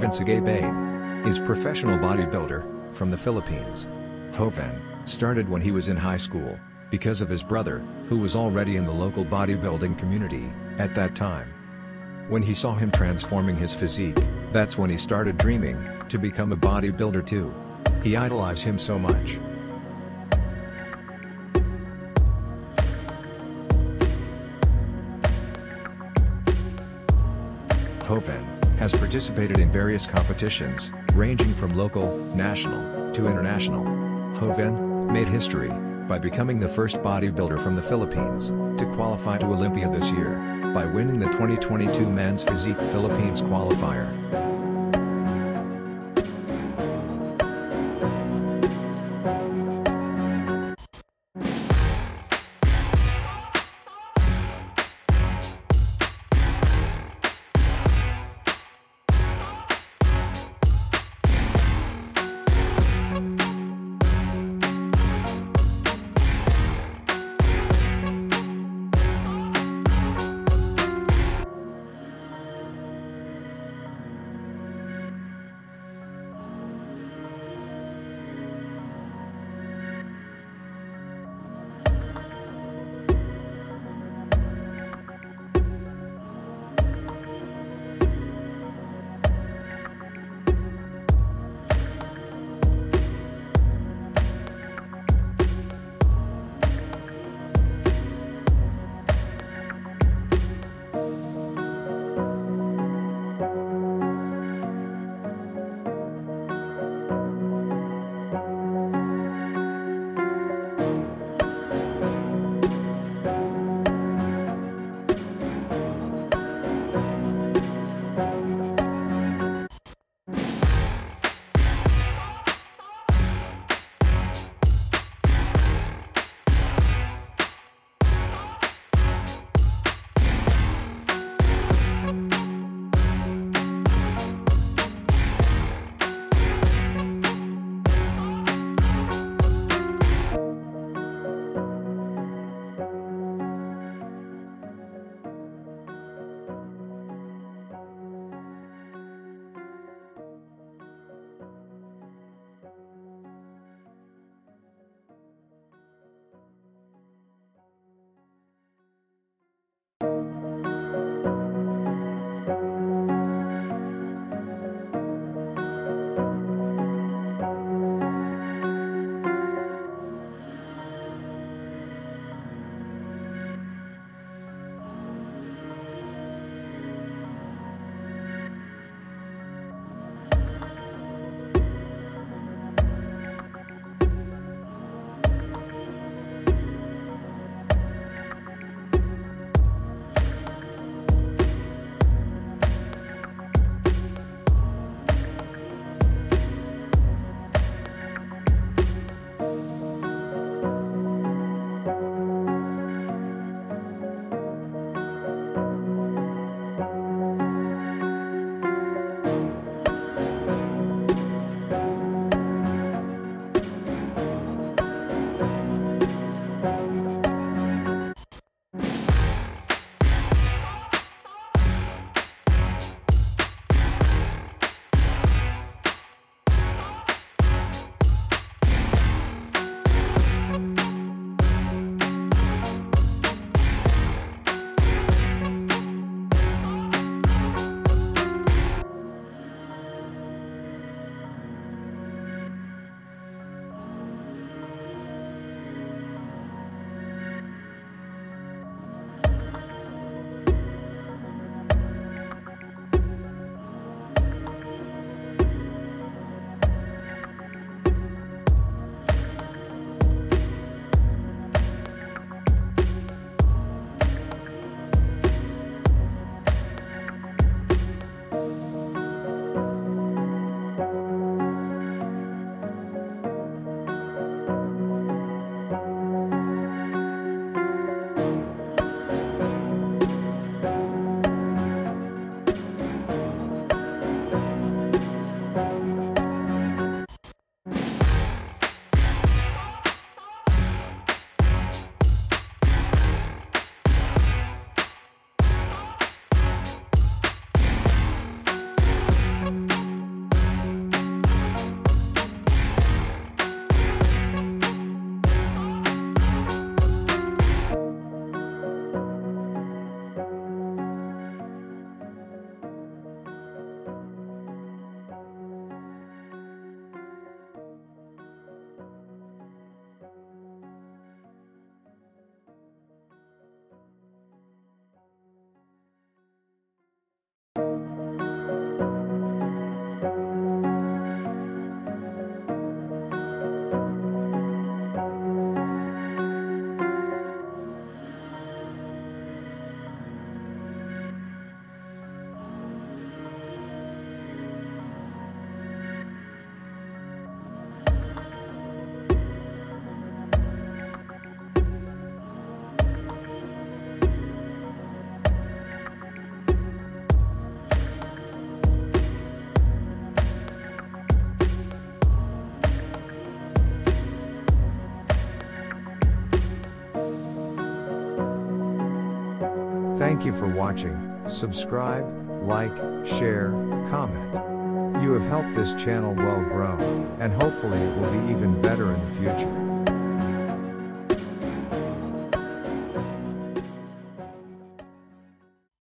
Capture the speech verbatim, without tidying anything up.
Joven Sagabain is professional bodybuilder from the Philippines. Joven started when he was in high school because of his brother, who was already in the local bodybuilding community at that time. When he saw him transforming his physique, that's when he started dreaming to become a bodybuilder too. He idolized him so much. Joven has participated in various competitions, ranging from local, national, to international. Joven made history by becoming the first bodybuilder from the Philippines to qualify to Olympia this year, by winning the twenty twenty-two Men's Physique Philippines qualifier. Thank you for watching. Subscribe, like, share, comment. You have helped this channel well grow, and hopefully it will be even better in the future.